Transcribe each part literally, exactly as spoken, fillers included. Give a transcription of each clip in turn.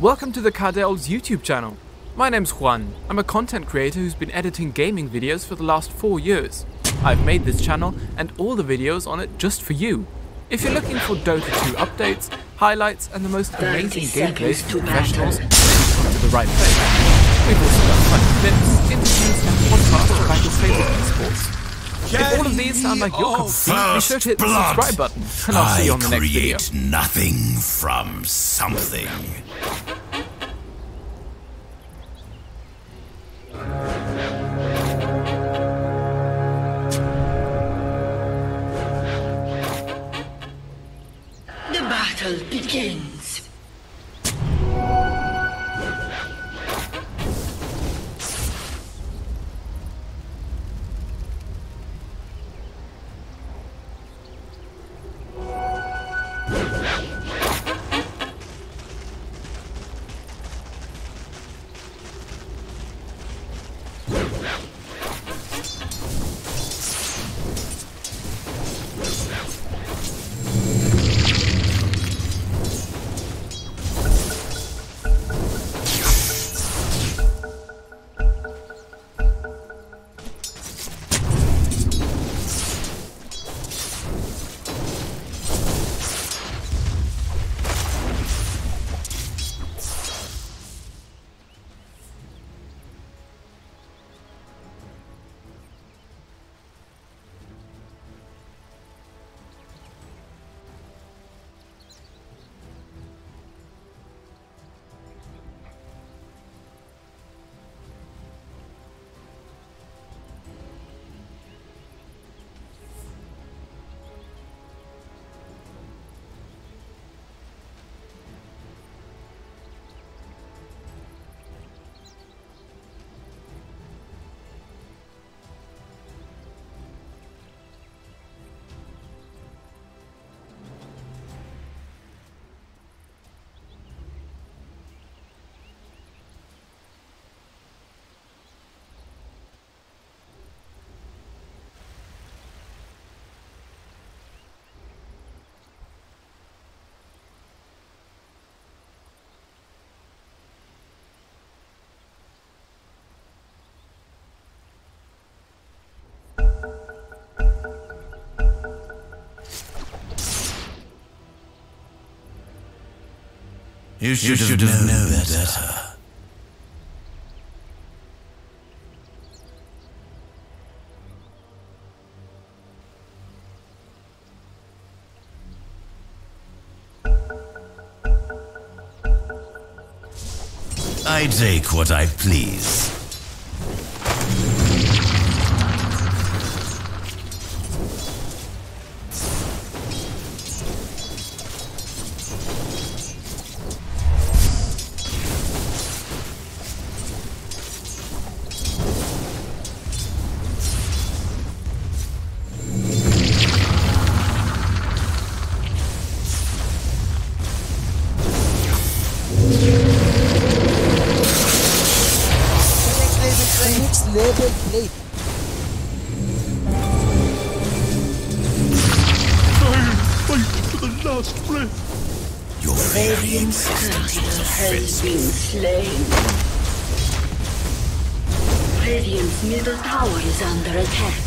Welcome to the Kardel's YouTube channel. My name's Juan. I'm a content creator who's been editing gaming videos for the last four years. I've made this channel and all the videos on it just for you. If you're looking for Dota two updates, highlights and the most amazing gameplays for professionals, then you've come to the right place. We've also got fun clips, interviews and podcasts about your favorite esports. If all of these sound like your cup of tea, be sure to hit the subscribe button and I'll see you on the next video. I create nothing from something. Begins. You should, you should have, have known better. better. I take what I please. Middle tower is under attack.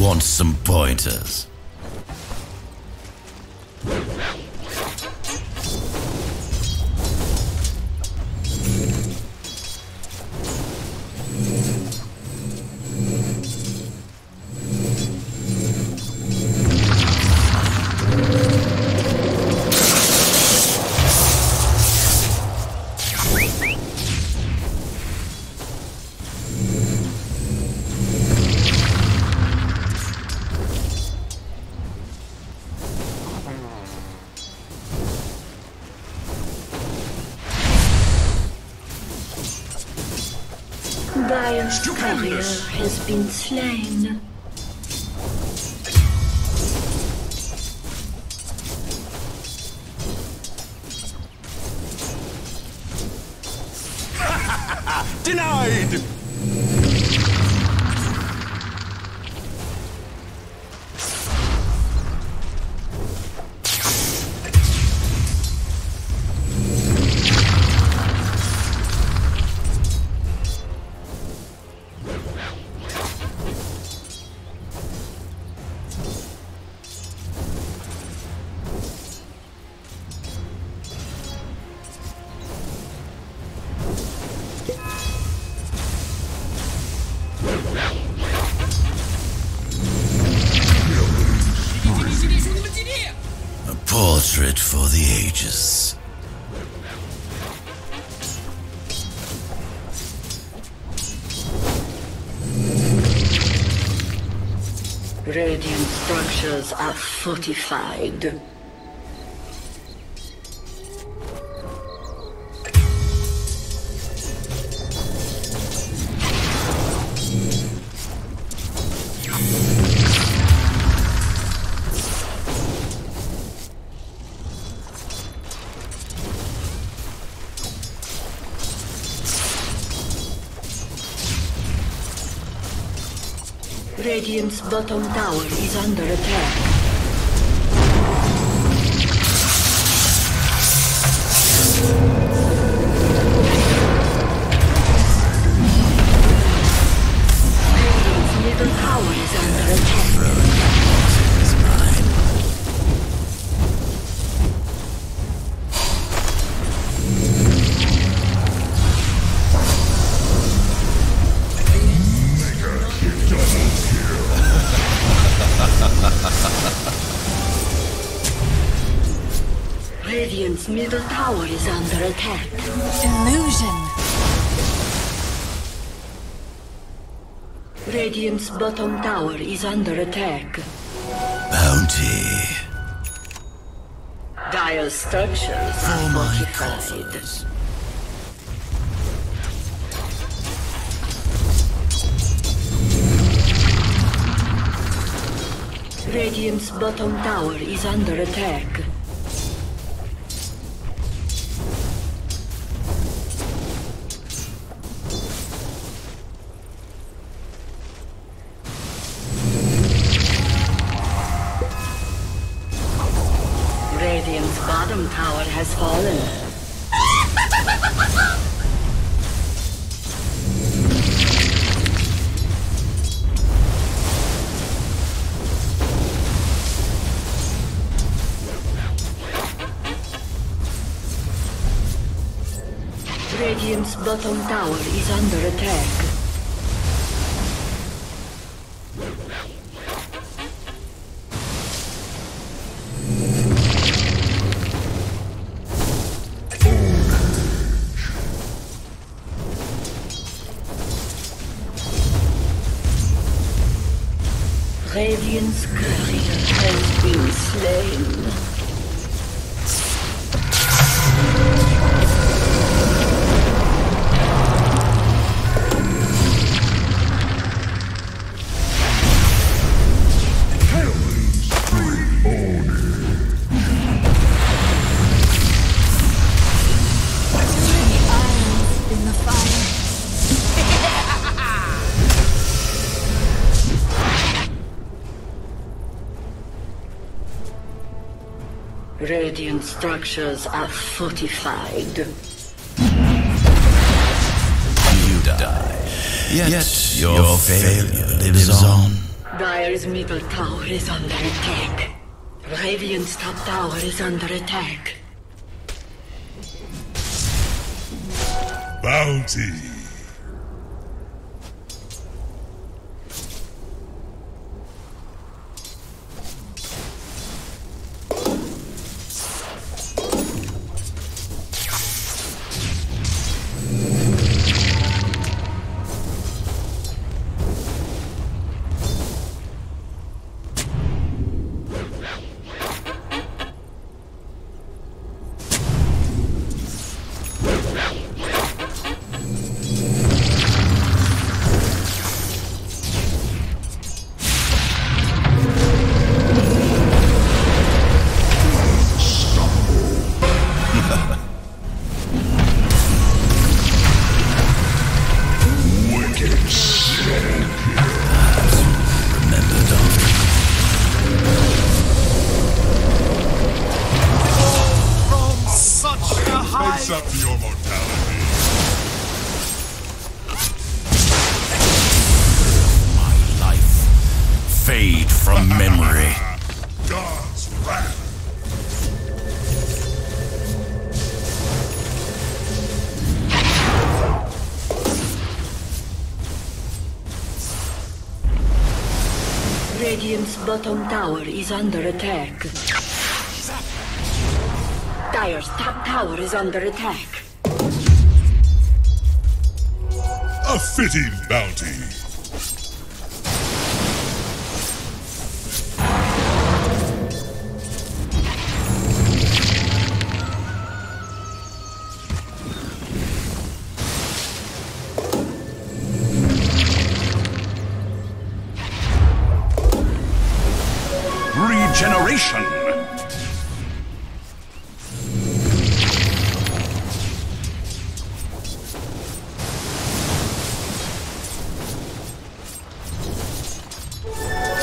want some pointers. Has been slain. Denied. For the ages. Radiant structures are fortified. Radiant's bottom tower is under attack. Middle tower is under attack. Illusion. Radiant's bottom tower is under attack. Bounty. Dire structures are fortified. Radiant's bottom tower is under attack. Radiant's bottom tower is under attack. Radiant's courier has been slain. Radiant structures are fortified. You die. Yet, Yet your, your failure lives on. Dyer's middle tower is under attack. Radiant's top tower is under attack. Bounty. Radiant's bottom tower is under attack. Dire's top tower is under attack. A fitting bounty. Generation.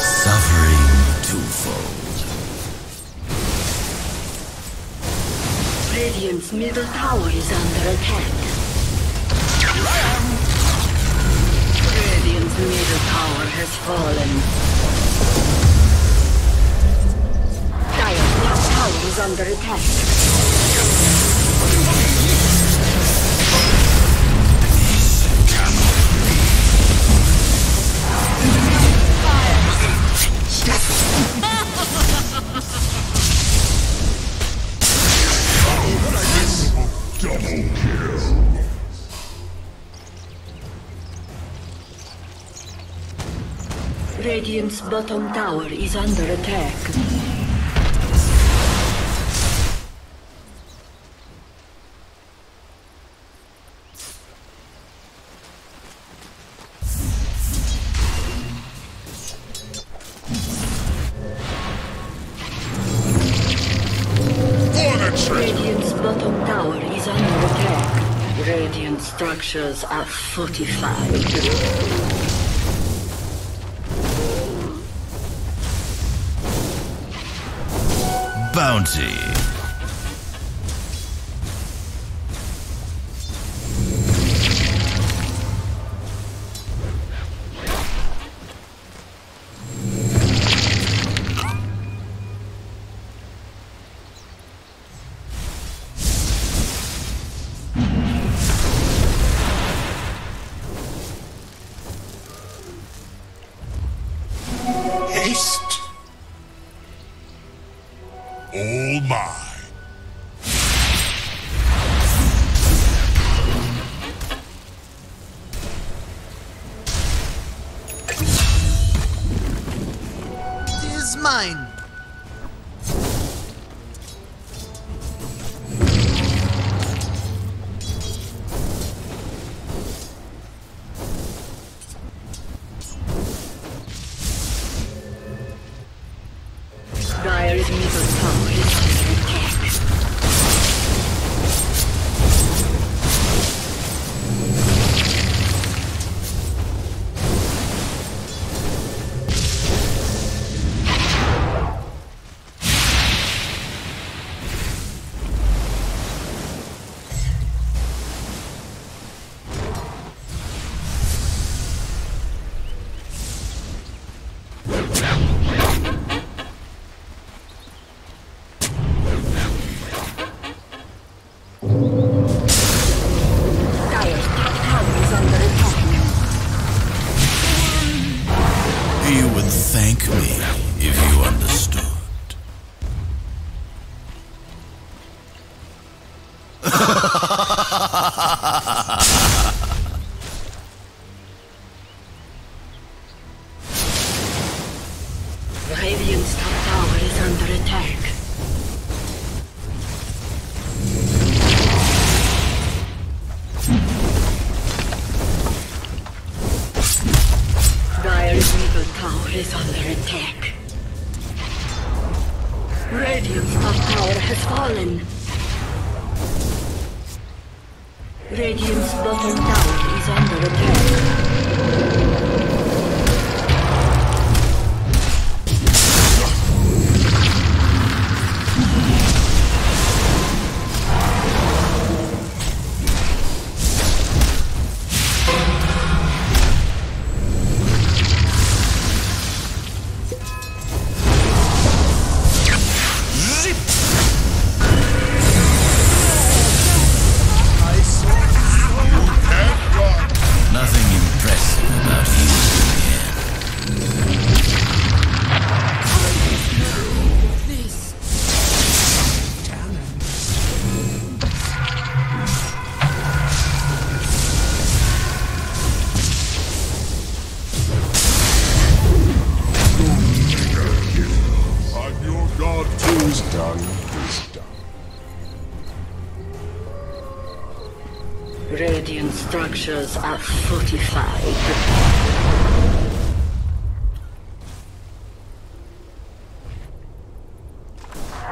Suffering twofold. Radiant's middle tower is under attack. Here I am. Radiant's middle tower has fallen. Is under attack. Oh, double kill. Radiant's bottom tower is under attack. Structures are fortified. Bounty. Mine. If you understood. Radiant's top tower is under attack. Dire's middle tower is under attack. Radiant's top tower has fallen. Radiant's bottom tower is under attack. Structures are fortified.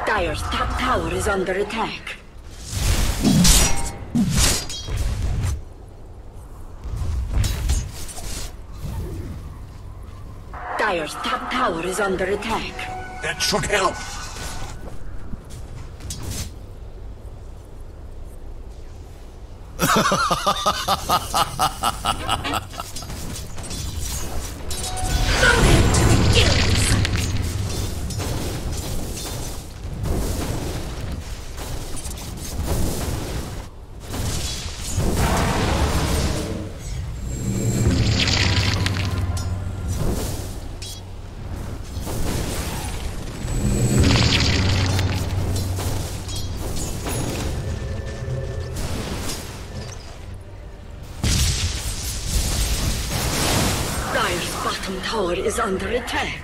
Dire's top tower is under attack. Dire's top tower is under attack. That should help. Loaded to the gills. Bottom tower is under attack.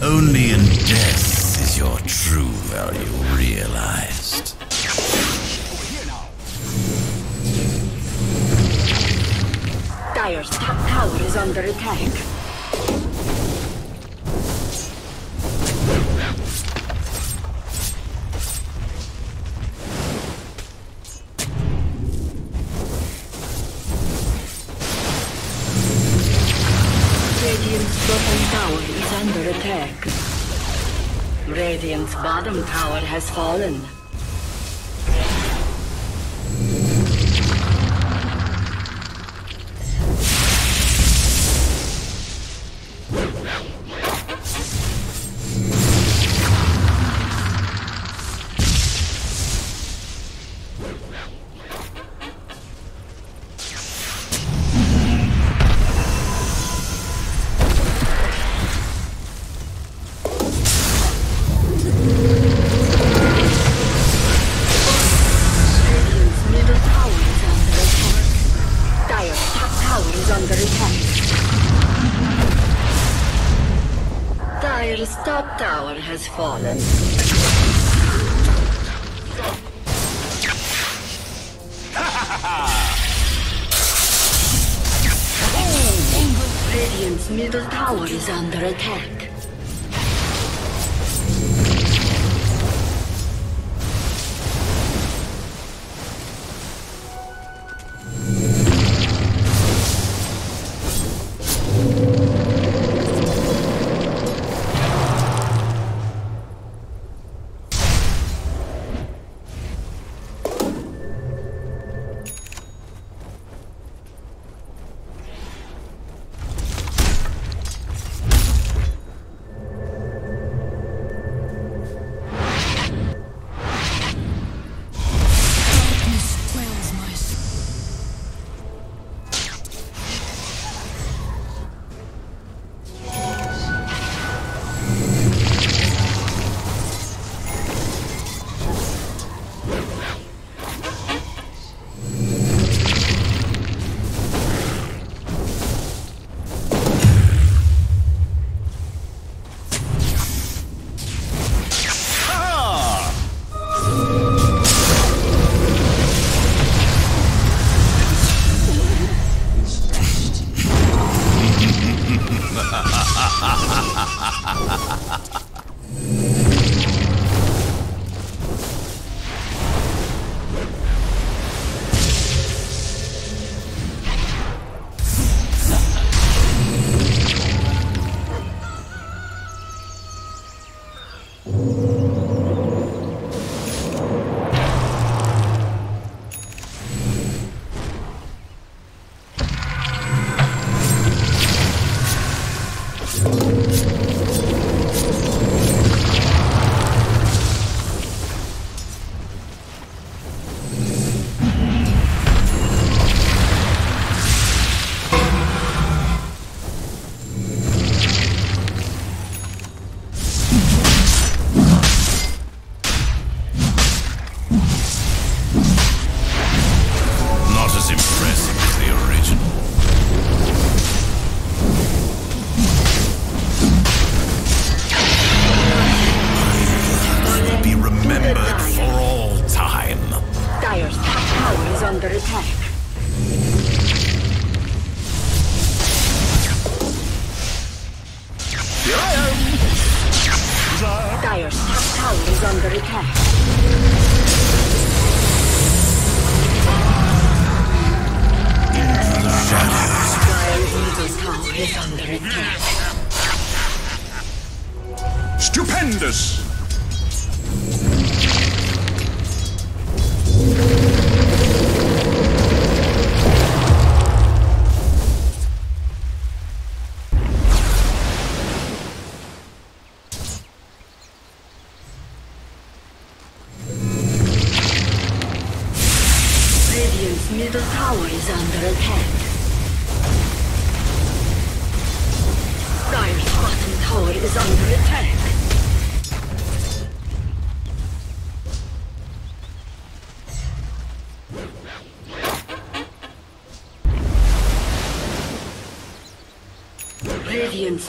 Only in death is your true value realized. Dire's top tower is under attack. Radiant's bottom tower is under attack. Radiant's bottom tower has fallen. Dire's top tower has fallen. Radiant's middle tower is under attack. Stupendous! Radiant's middle tower is under attack. Dire's bottom tower is under attack. Radiant's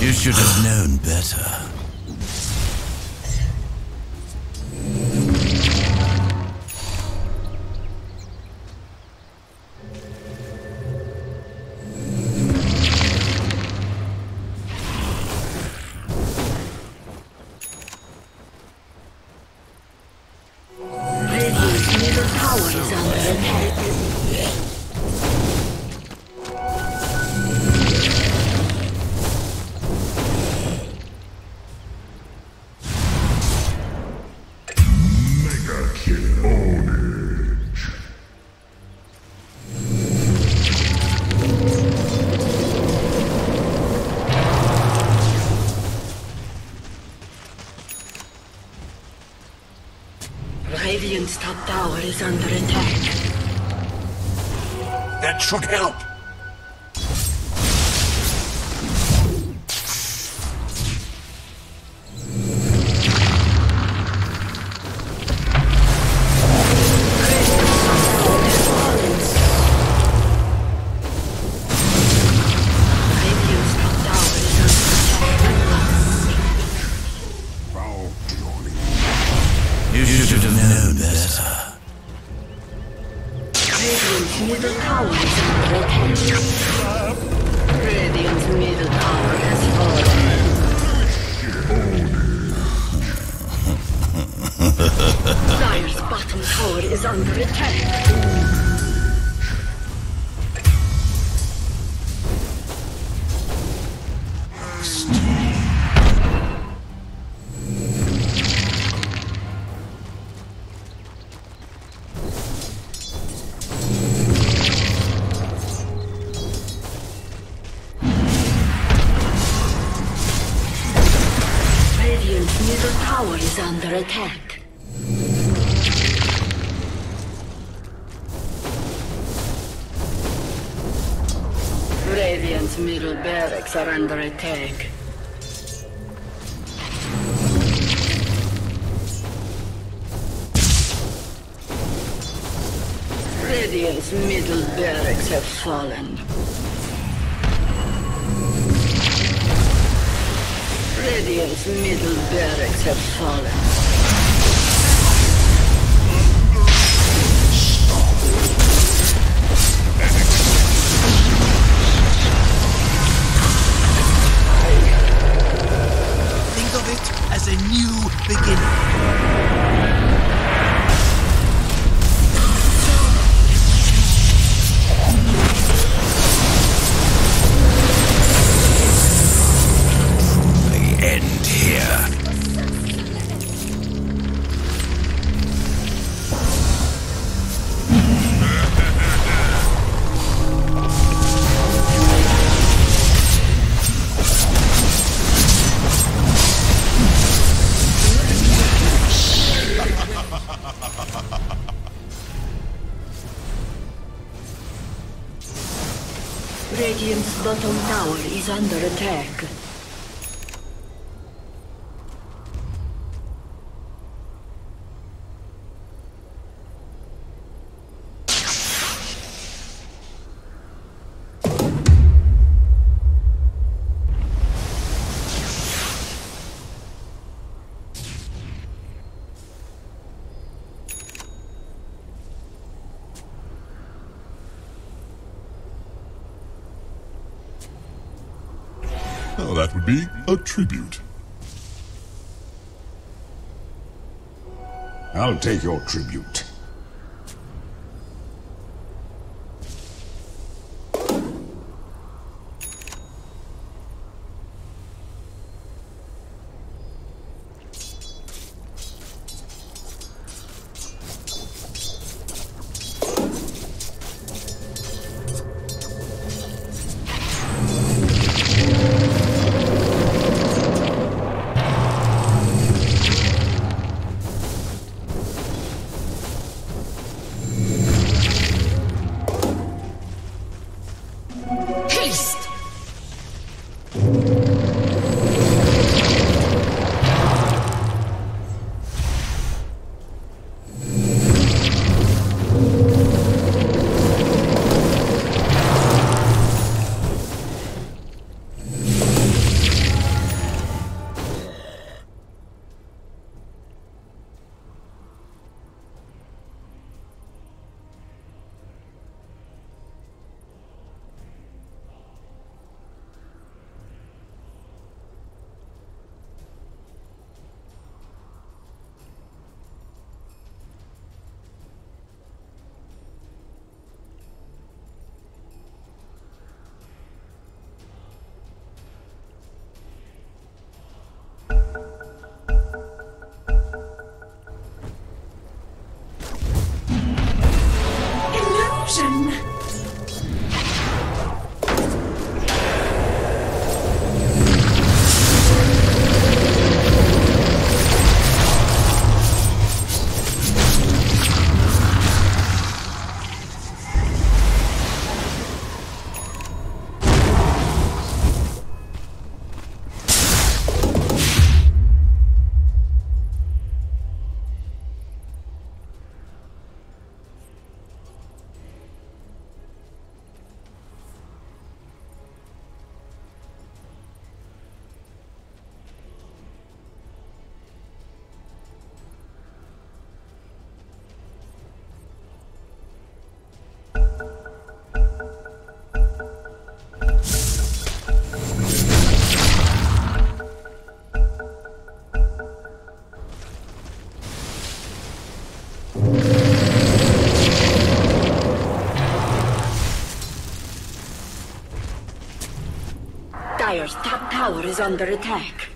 You should have known better. Radiant power is under attack. Radiant's top tower is under attack. That should help. Attack. Radiant's middle barracks are under attack. Radiant's middle barracks have fallen. Radiant's middle barracks have fallen. A new beginning. Radiant's bottom tower is under attack. That would be a tribute. I'll take your tribute. Dire's top tower is under attack.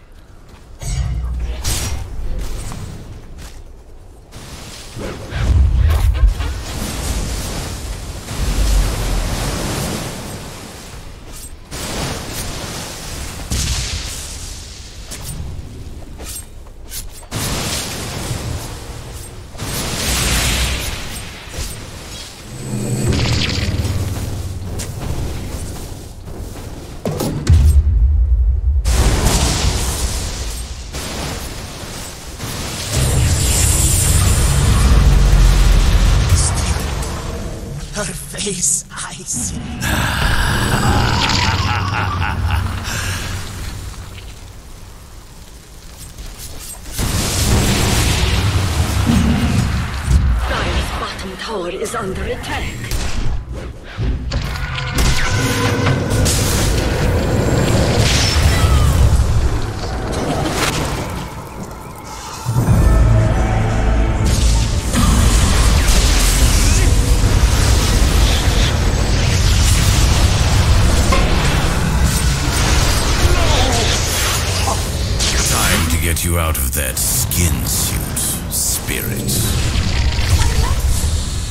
Face ice. Dire's bottom tower is under attack. You out of that skin suit, spirit.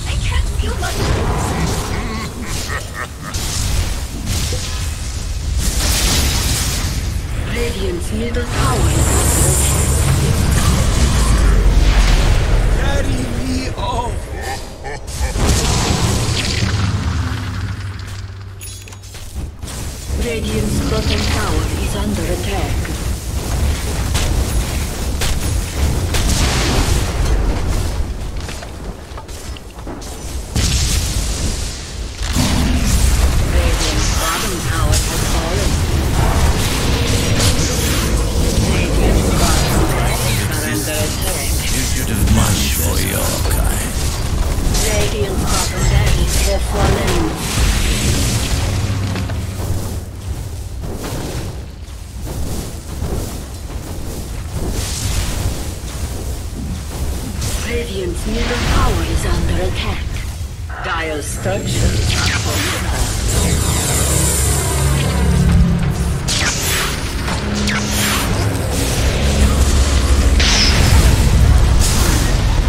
I can't feel my hands. Radiant's middle tower is under attack. Carry me off. Radiant's bottom tower is under attack. Radiant's middle tower is under attack. Dire's structures are falling.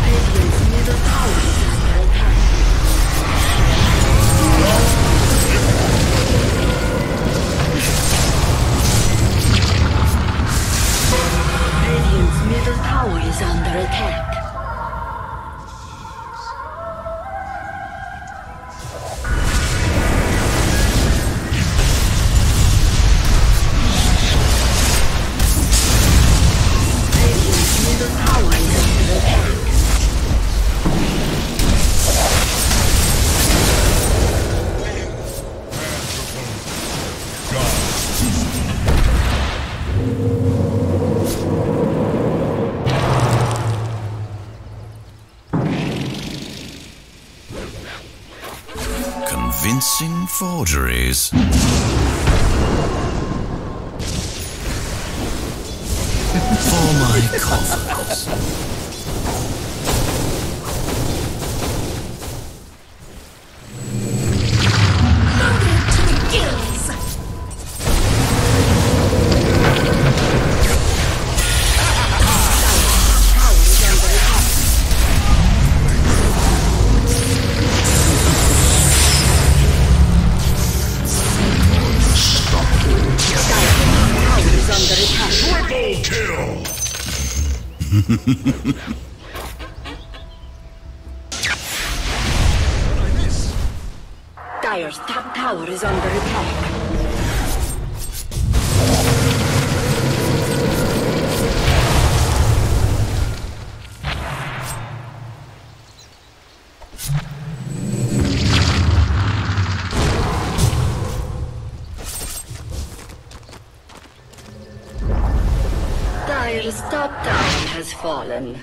Radiant's middle tower is under attack. Radiant's middle tower is under attack. Convincing forgeries. For my coffers. Mother to the gills. Hehehehe Dire's top tower is under attack. Dire's top tower has fallen.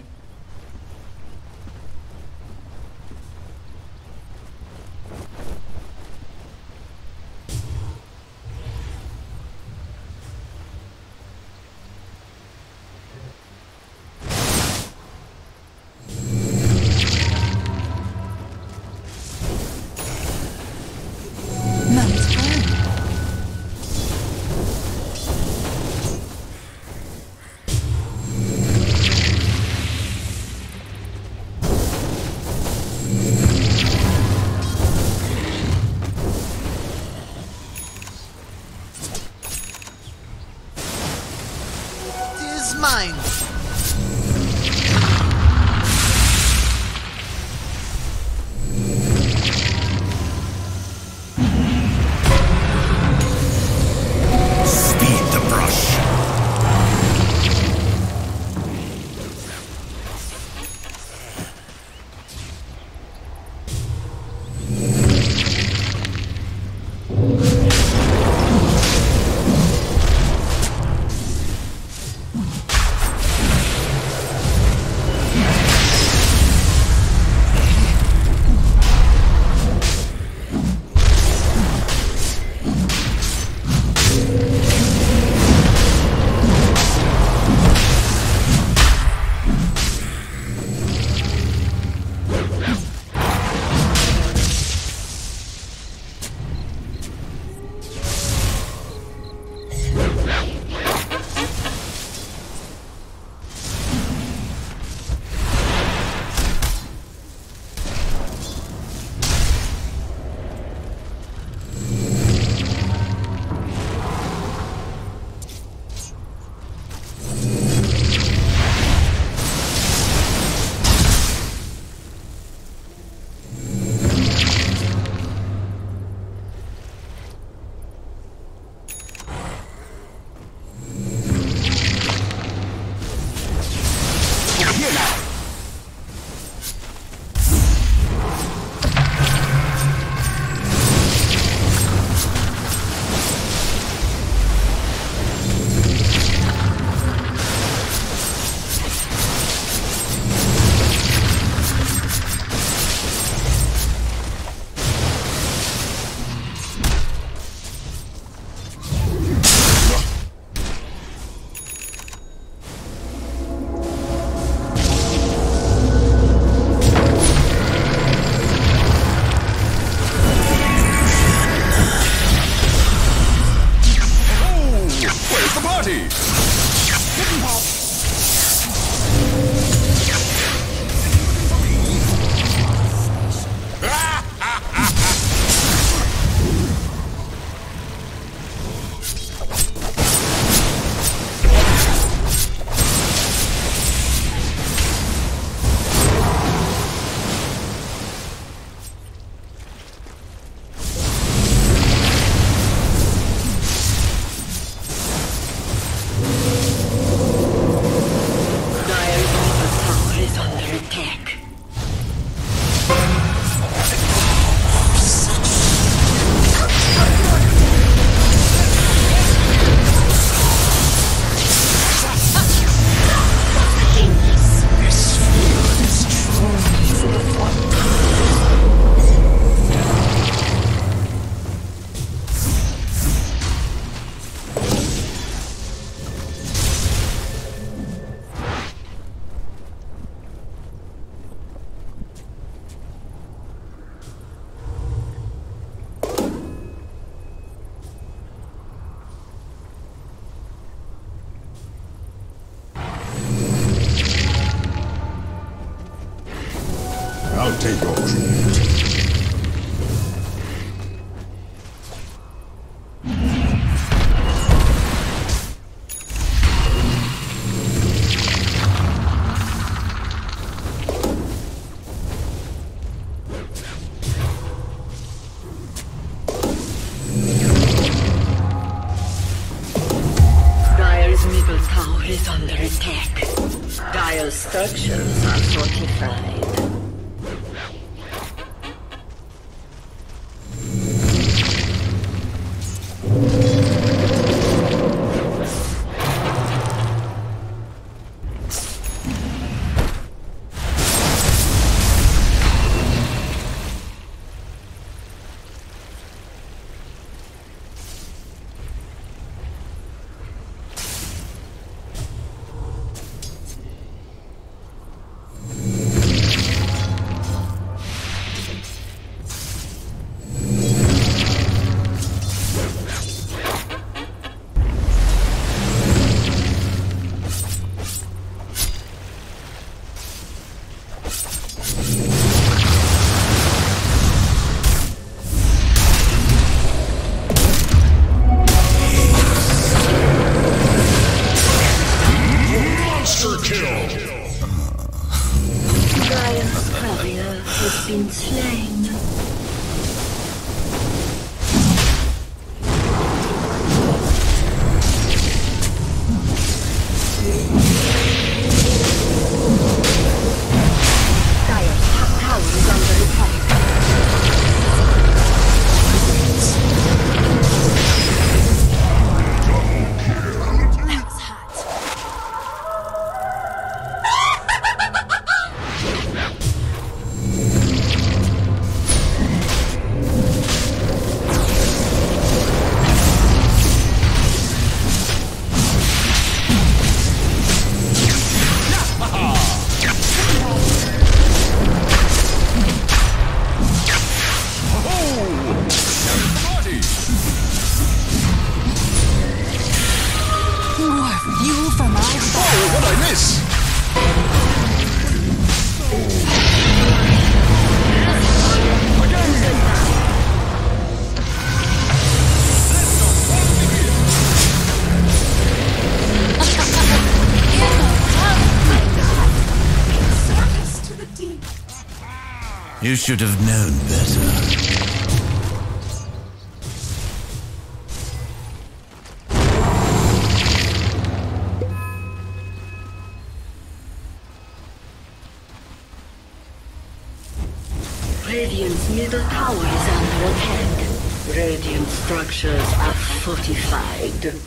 take over. Structures are fortified. You should have known better. Radiant's middle tower is under attack. Radiant structures are fortified.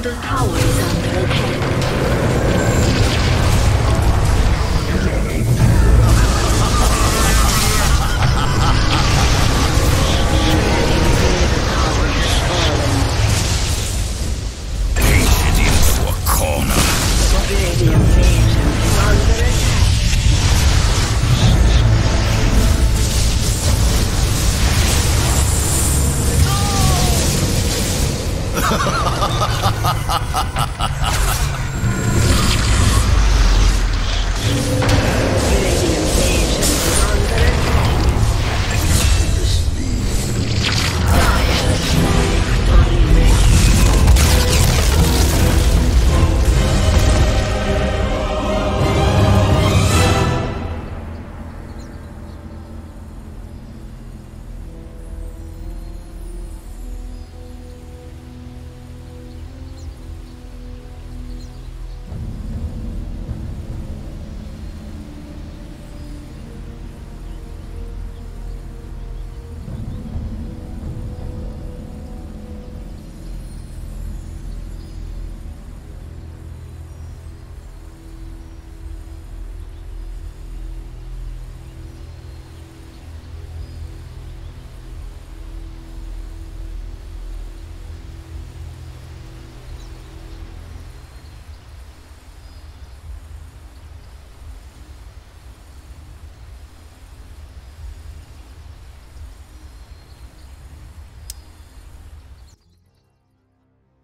The